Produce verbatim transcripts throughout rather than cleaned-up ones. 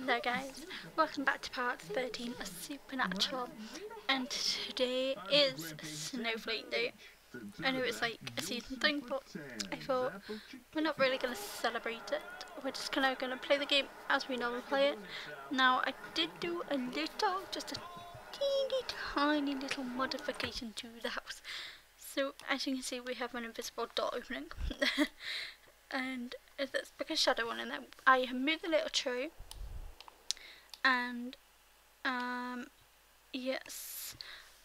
Hello guys, welcome back to part thirteen of Supernatural, and today is Snowflake Day. I know it's like a season thing, but I thought we're not really going to celebrate it, we're just kind of going to play the game as we normally play it. Now I did do a little, just a teeny tiny little modification to the house. So as you can see, we have an invisible door opening, and let's pick a shadow one in there. I have moved the little tree, and um, yes,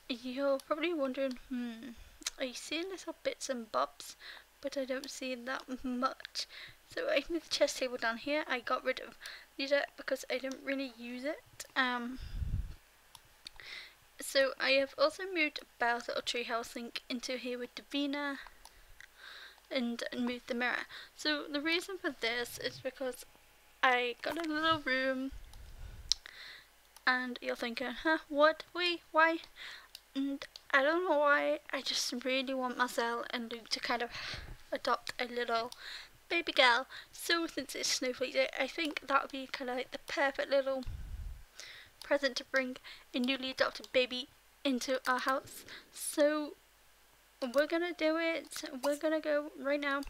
you're probably wondering, hmm, are you seeing little bits and bobs? But I don't see that much. So I moved the chess table down here. I got rid of these because I didn't really use it. Um, so I have also moved Belle's little treehouse link into here with Davina, and move the mirror. So the reason for this is because I got a little room, and you're thinking, huh, what, we, why? And I don't know why, I just really want Marcel and Luke to kind of adopt a little baby girl. So since it's Snowflake Day, I think that would be kind of like the perfect little present to bring a newly adopted baby into our house. So we're gonna do it. We're gonna go right now,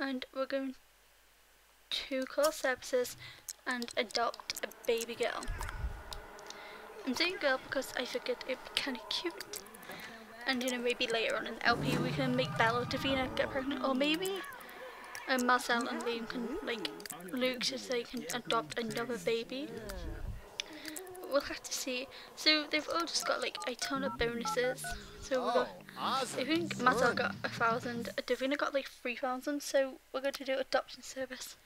and we're going to call services and adopt a baby girl. I'm saying girl because I figured it'd be kind of cute, and you know, maybe later on in the L P we can make Belle or Davina get pregnant, or maybe um, Marcel and Liam can, like Luke, just they can adopt another baby. We'll have to see. So they've all just got like a ton of bonuses. So we got, I think Marcel got a thousand, Davina got like three thousand. So we're going to do adoption service.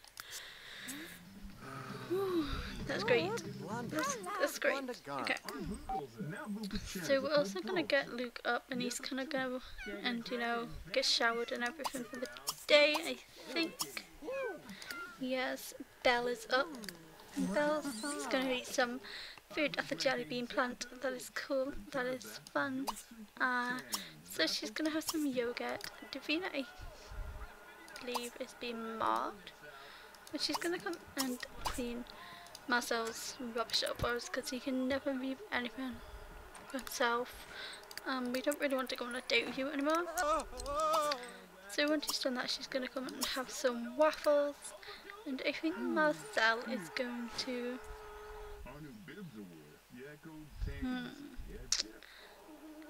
Ooh, that's great. That's, that's great. Okay. So we're also going to get Luke up, and he's going to go and you know get showered and everything for the day, I think. Yes, Belle is up. And Belle's going to eat some food at the jelly bean plant. That is cool, that is fun. Uh, so she's going to have some yogurt. Davina, I believe, is being mobbed, but she's going to come and clean Marcel's rubbish up for us, because he can never leave anything for himself. Um, we don't really want to go on a date with you anymore. So once she's done that, she's going to come and have some waffles. And I think Marcel is going to... Hmm.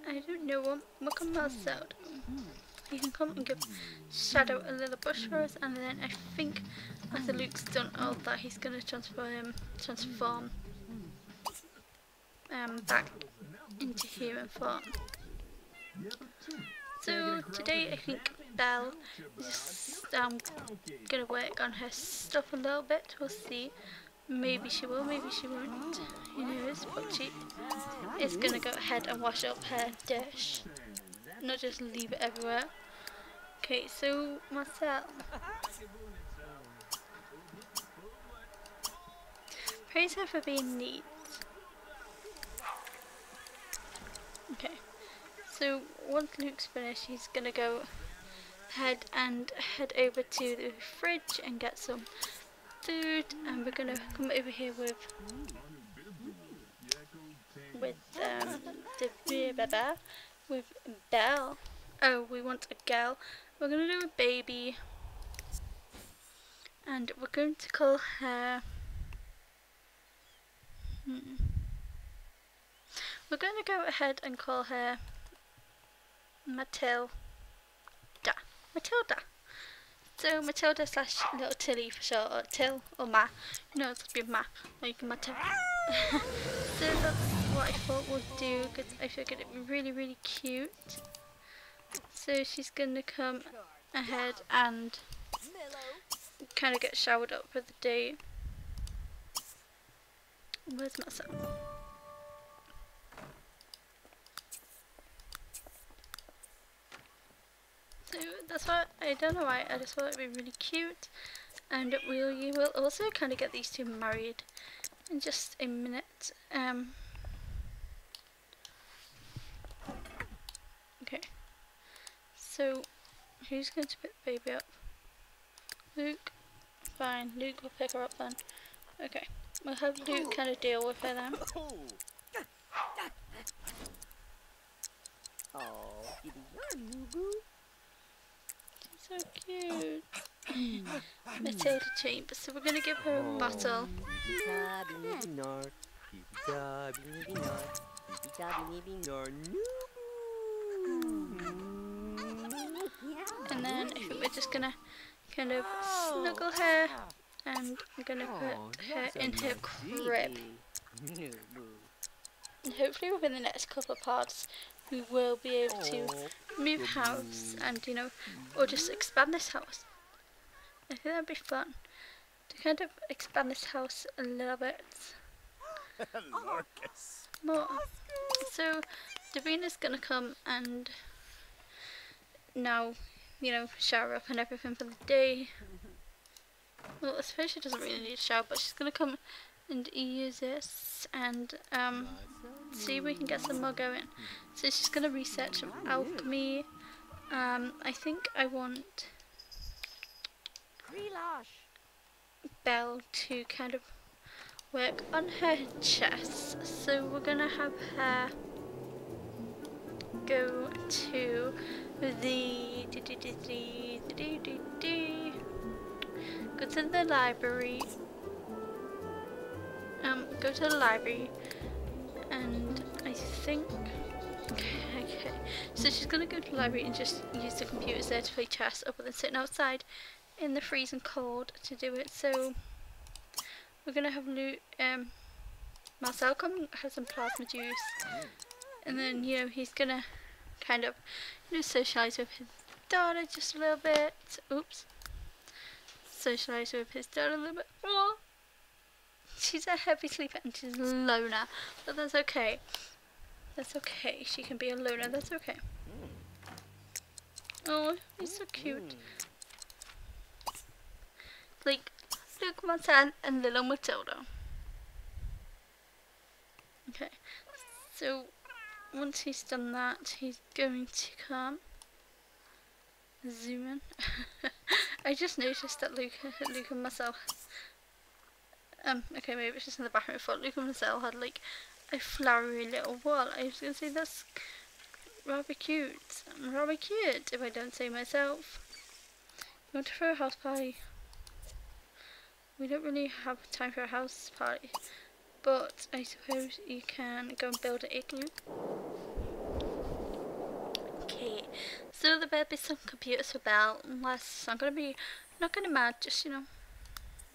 I don't know what, what can Marcel do. He can come and give Shadow a little bush for us, and then I think after Luke's done all that, he's going to transform, transform um, back into human form. So today I think Belle is um, going to work on her stuff a little bit. We'll see. Maybe she will, maybe she won't. Who knows? But she is going to go ahead and wash up her dish, not just leave it everywhere. Okay, so Marcel. Praise her for being neat. Okay. So once Luke's finished, he's going to go ahead and head over to the fridge and get some food, and we're going to come over here with with um, the with Belle. Oh, we want a girl. We're going to do a baby, and we're going to call her... Hmm. We're going to go ahead and call her Matilda. Matilda. So Matilda slash little Tilly for sure, or Till, or Ma. No, it's gonna be Ma, or you can Matilda. So that's what I thought we'll do, because I figured it'd be really, really cute. So she's gonna come ahead and kind of get showered up for the day. Where's myself? So that's why, I don't know why, I just thought it would be really cute. And we will we'll also kind of get these two married in just a minute. Um, okay, so who's going to pick baby up? Luke? Fine, Luke will pick her up then. Okay, we'll have to kind of deal with her then. Oh, she's so cute. Matilda Chambers, so we're gonna give her a bottle. And then I think we're just gonna kind of snuggle her, and I'm gonna put her in her crib. And hopefully within the next couple of parts we will be able to move house and, you know, or just expand this house. I think that'd be fun to kind of expand this house a little bit more. So Davina's gonna come and now, you know, shower up and everything for the day. Well, I suppose she doesn't really need a shower, but she's gonna come and use this and um see if we can get some more going. So she's gonna research alchemy. Um, I think I want Belle to kind of work on her chest, so we're gonna have her go to the go to the library. Um, go to the library, and I think okay, okay. So she's gonna go to the library and just use the computers there to play chess, other than sitting outside in the freezing cold to do it. So we're gonna have new um Marcel come have some plasma juice, and then, you know, he's gonna kind of, you know, socialise with his daughter just a little bit. Oops. Socialise with his daughter a little bit more. She's a heavy sleeper and she's a loner, but that's okay. That's okay. She can be a loner, that's okay. Oh, he's so cute. Like Luke Martin and little Matilda. Okay, so once he's done that, he's going to come zoom in. I just noticed that Luke, Luke and myself. Um, okay, maybe it's just in the bathroom. I thought Luke and myself had like a flowery little wall. I was gonna say that's rather cute. Rather cute, if I don't say myself. You want to throw a house party? We don't really have time for a house party, but I suppose you can go and build an igloo. Okay, so there'll be some computers for Belle, unless I'm gonna be not gonna mad, just, you know,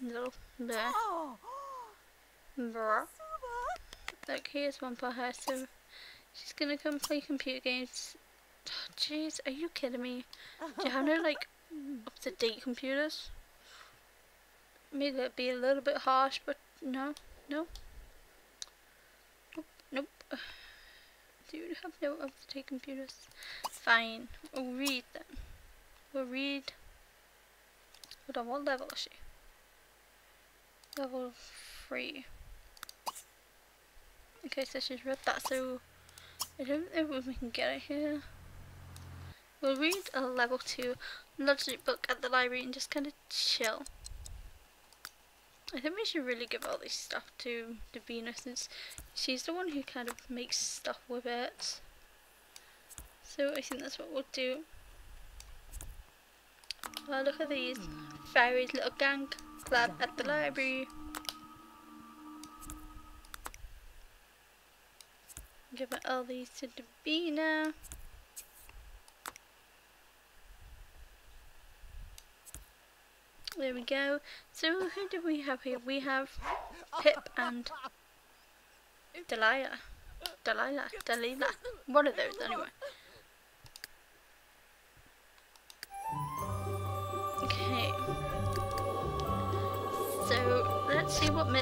little there. Bruh. Look, here's one for her. So she's gonna come play computer games. Jeez, oh, are you kidding me? Do you have no like up to date computers? Maybe that'd be a little bit harsh, but no, no. Nope, nope. Do you have no up-to-date computers? Fine, we'll read them. We'll read. Hold on, what level is she? Level three. Okay, so she's read that, so I don't know if we can get it here. We'll read a level two logic book at the library and just kind of chill. I think we should really give all this stuff to Davina, since she's the one who kind of makes stuff with it. So I think that's what we'll do. Well, look at these. Fairies little gang club at the library. Give all these to Davina. There we go. So who do we have here? We have Pip and Delilah. Delilah. Delilah. One of those anyway. Okay. So let's see what mi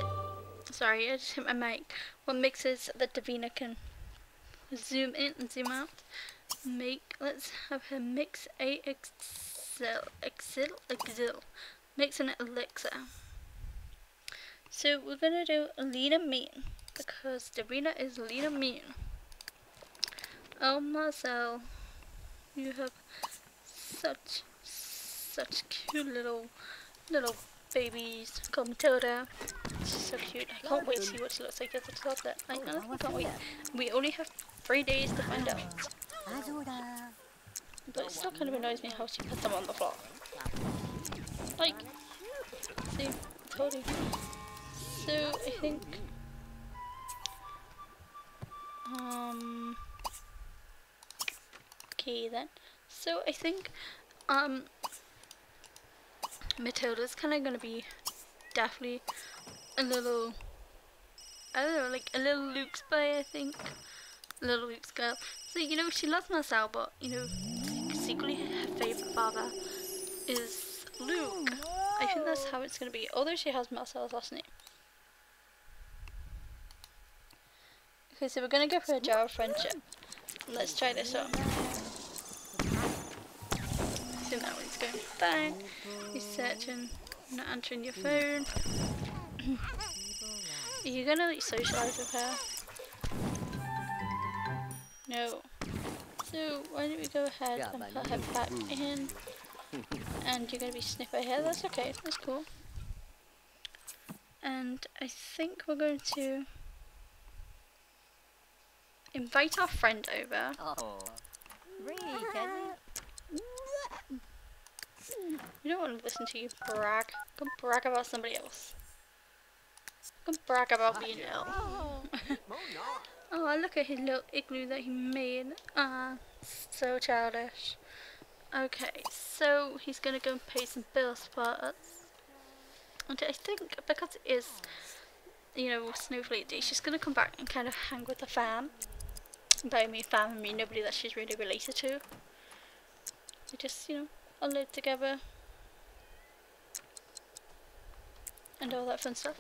sorry, I just hit my mic. What mixes that Davina can zoom in and zoom out. Make let's have her mix a exil exil exil. Makes an elixir. So we're gonna do Alina Mean, because Davina is Alina Mean. Oh Marcel, you have such such cute little little babies called Matilda. She's so cute. I can't wait to see what she looks like as a toddler. I honestly can't wait. We only have three days to find out. But it still kind of annoys me how she put them on the floor. Like, see, I told you. So, I think... Um... Okay then. So, I think, um... Matilda's kind of going to be definitely a little, I don't know, like a little Luke's boy, I think. A little Luke's girl. So, you know, she loves Marcel, but, you know, secretly her favourite father is Luke. I think that's how it's going to be, although she has Marcel's last name. Okay, so we're going to go for a jar of friendship. Let's try this out. That one's going down. You're searching, not answering your phone. Are you gonna like socialise with her? No. So why don't we go ahead yeah, and put her back in? And you're gonna be sniffing her hair. That's okay. That's cool. And I think we're going to invite our friend over. Oh. We don't want to listen to you brag. Go brag about somebody else. Go brag about being ill. Oh, look at his little igloo that he made. Ah, uh, so childish. Okay, so he's gonna go and pay some bills for us. And I think because it is, you know, Snowflake Day, she's gonna come back and kind of hang with the fam. By me, fam, I mean nobody that she's really related to. We just, you know, all live together and all that fun stuff.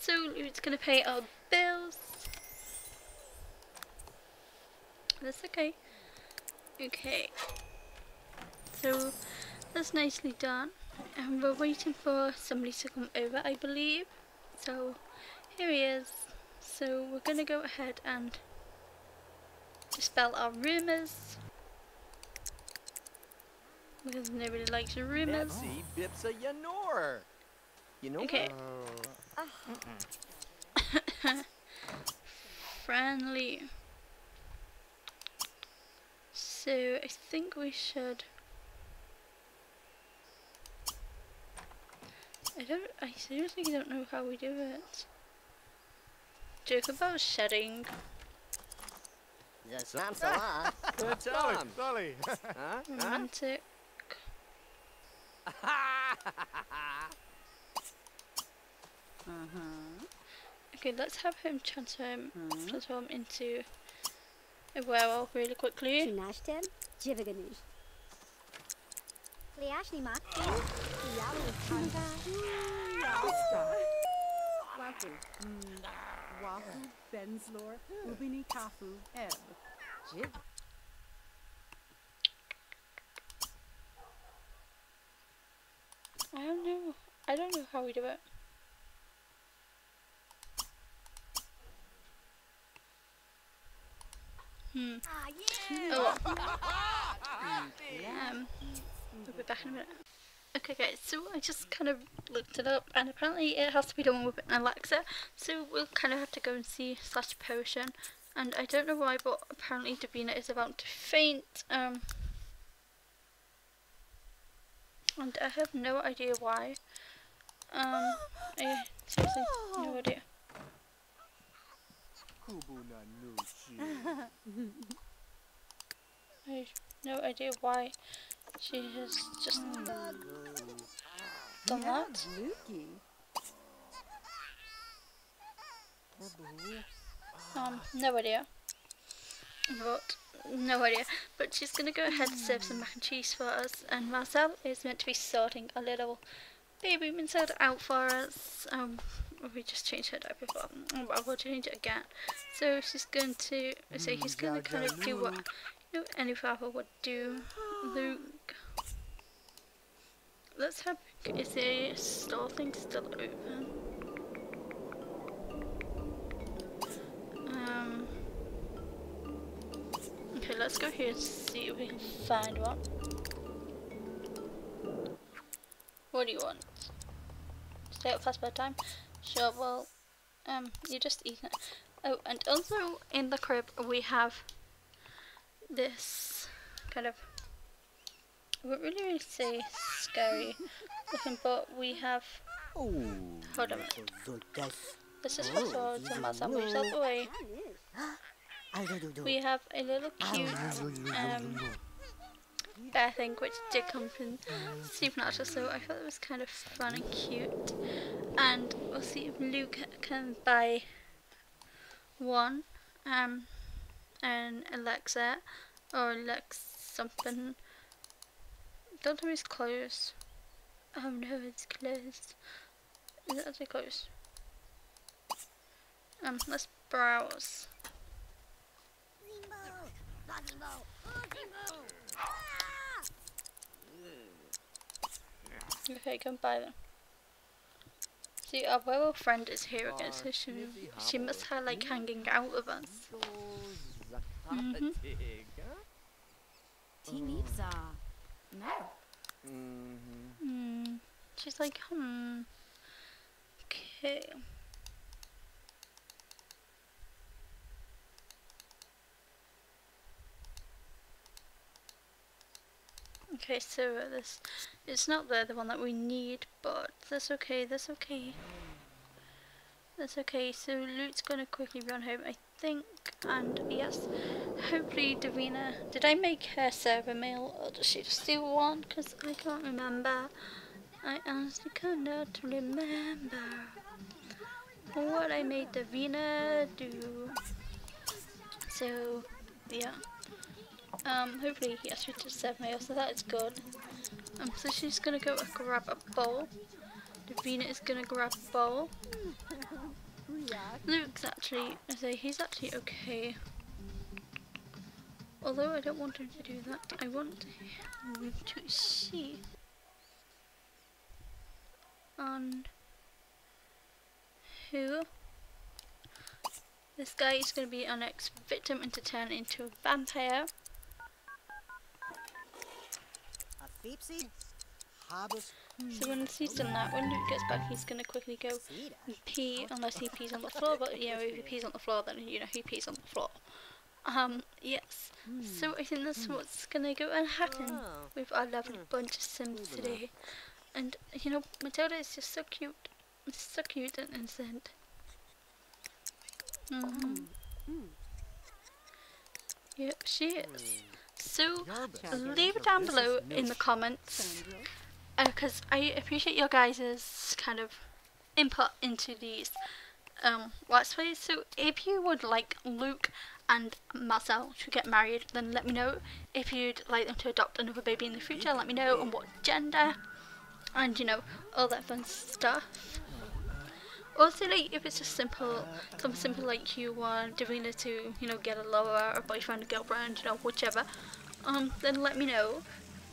So it's gonna pay our bills. That's okay. Okay. So that's nicely done. And we're waiting for somebody to come over, I believe. So here he is. So we're gonna go ahead and dispel our rumours. Because nobody likes rumors. Okay. Friendly. So I think we should. I don't. I seriously don't know how we do it. Joke about shedding. Yes, that's a lot. Romantic. uh-huh. Okay, let's have him transform, uh-huh. transform into a werewolf really quickly. I don't know. I don't know how we do it. Hmm. Ah, yeah. Oh. yeah. Um, we'll be back in a minute. Okay, guys. So I just kind of looked it up, and apparently it has to be done with an Alexa. So we'll kind of have to go and see slash potion. And I don't know why, but apparently Davina is about to faint. Um. And I have no idea why. Um, I seriously no idea. I have no idea why she has just done that. Um, no idea. But no idea, but she's gonna go ahead and serve some mac and cheese for us, and Marcel is meant to be sorting a little baby inside out for us. Um, we just changed her diaper before, but I will change it again. So she's going to, so he's gonna kind of do what you know any father would do. Luke, let's have. Is the store thing still open? Um. Okay, let's go here and see if we can find one. What do you want? stay up past bedtime. Sure, well, um, you just eat it. Oh, and also in the crib we have this kind of, I wouldn't really, really say scary looking, but we have, oh, hold on a minute. This is for swords and that's moves out the way. We have a little cute um, bear thing which did come from Supernatural, so I thought it was kind of fun and cute. And we'll see if Luke can buy one, um, and Alexa or Lex something. Don't tell me it's closed. Oh no, it's closed. Is it actually closed? Um, let's browse. Okay, go and buy them. See, our werewolf friend is here again, so she, she must have like hanging out with us. Mm-hmm. Mm. She's like, hmm. Okay. Okay, so uh, this, it's not the, the one that we need, but that's okay, that's okay. That's okay, so Luke's gonna quickly run home, I think, and yes, hopefully Davina, did I make her serve a meal, or does she just do one, because I can't remember. I honestly cannot remember what I made Davina do. So, yeah. Um, hopefully, yes, she just served me, so that is good. Um, so she's gonna go and grab a bowl. Davina is gonna grab a bowl. Luke's actually, I say, he's actually okay. Although I don't want him to do that, I want him to see. On who? This guy is gonna be our next victim and to turn into a vampire. So when he's done that, when Luke gets back, he's gonna quickly go and pee, unless he pees on the floor, but yeah, if he pees on the floor, then you know, he pees on the floor. Um, yes. So I think that's what's gonna go and happen with our lovely bunch of Sims today. And you know, Matilda is just so cute, so cute and innocent. Mm-hmm. Yep, she is. So, leave it down below in the comments, because uh, I appreciate your guys' kind of input into these um, let's plays. So if you would like Luke and Marcel to get married, then let me know. If you'd like them to adopt another baby in the future, let me know, and what gender, and you know, all that fun stuff. Also, like, if it's just simple, something simple like you want Davina to, you know, get a lover, a boyfriend, a girlfriend, you know, whichever, um, then let me know,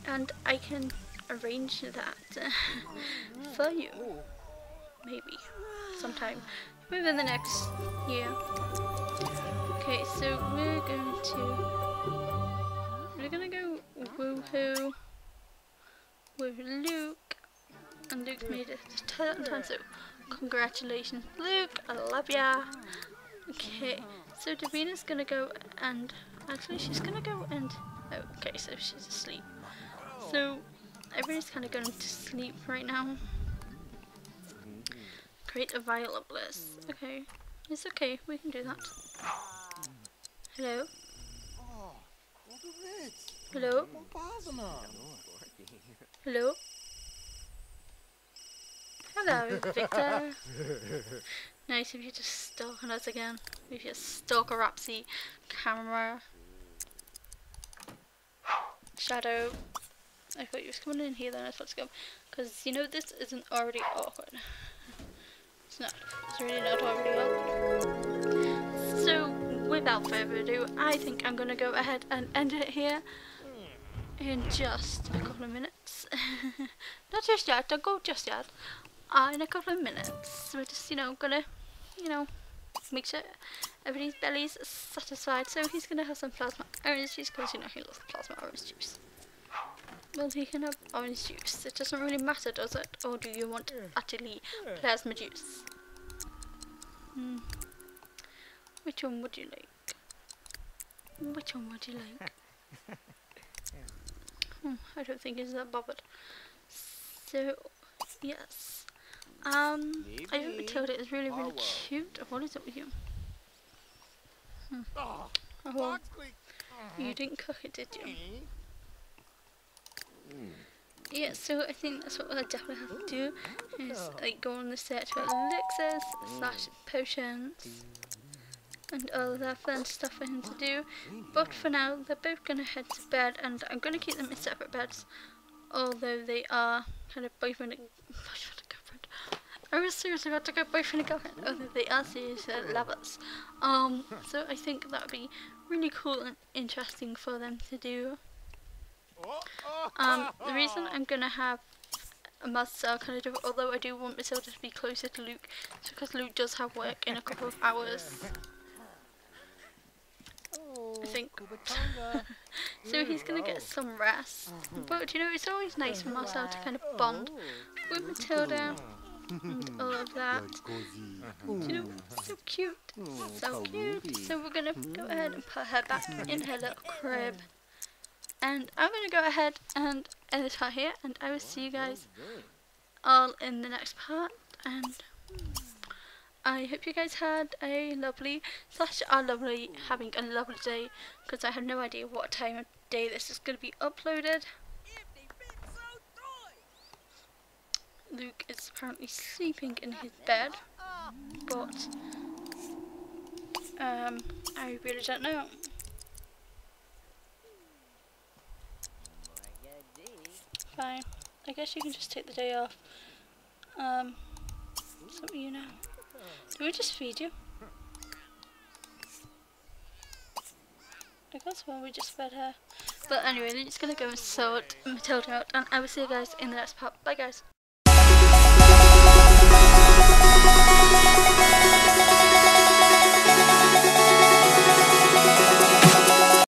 and I can arrange that for you, maybe, sometime, within the next year. Okay, so we're going to, we're gonna go woohoo with Luke, and Luke made it to time, so congratulations, Luke, I love ya. Okay, so Davina's gonna go and, actually she's gonna go and, oh, okay, so she's asleep. So, everybody's kind of going to sleep right now. Create a violet bliss. Okay, it's okay, we can do that. Hello? Hello? Hello? Hello, Victor. Nice if you just stalking us again with your stalkerapsy camera. Shadow. I thought you was coming in here, then I thought to go, because you know this isn't already awkward. It's not. It's really not already awkward. So without further ado, I think I'm gonna go ahead and end it here. In just a couple of minutes. Not just yet, don't go just yet. Uh, in a couple of minutes, we're just, you know, gonna, you know, make sure everybody's belly's satisfied. So he's gonna have some plasma orange juice, because you know he loves plasma orange juice. Well, taken up orange juice. It doesn't really matter, does it? Or do you want utterly plasma juice? Hmm. Which one would you like? Which one would you like? Hmm, I don't think he's that bothered. So, yes. Um, Maybe. I think Matilda is really, really cute. What is it with you? Hmm. Oh, well, you didn't cook it, did you? Mm. Yeah, so I think that's what we'll definitely have to do, is like go on the search for elixirs, slash potions, and all of that fun stuff for him to do. But for now, they're both going to head to bed, and I'm going to keep them in separate beds, although they are kind of boyfriend and, boyfriend and girlfriend. I was seriously about to go boyfriend and girlfriend, although they are seriously lovers. Um, so I think that would be really cool and interesting for them to do. Um, the reason I'm going to have a master kind of different, although I do want Matilda to be closer to Luke, is because Luke does have work in a couple of hours. I think. So he's going to get some rest. But you know, it's always nice for Marcel to kind of bond with Matilda and all of that. You know, so cute. So cute. So we're going to go ahead and put her back in her little crib. And I'm going to go ahead and edit her here, and I will see you guys all in the next part. And I hope you guys had a lovely, slash are lovely, having a lovely day, because I have no idea what time of day this is going to be uploaded. Luke is apparently sleeping in his bed, but um, I really don't know. Fine. I guess you can just take the day off. Um, it's up to you now. Do we just feed you? I guess when we just fed her. But anyway, I'm just gonna go and sort Matilda out, and I will see you guys in the next part. Bye, guys.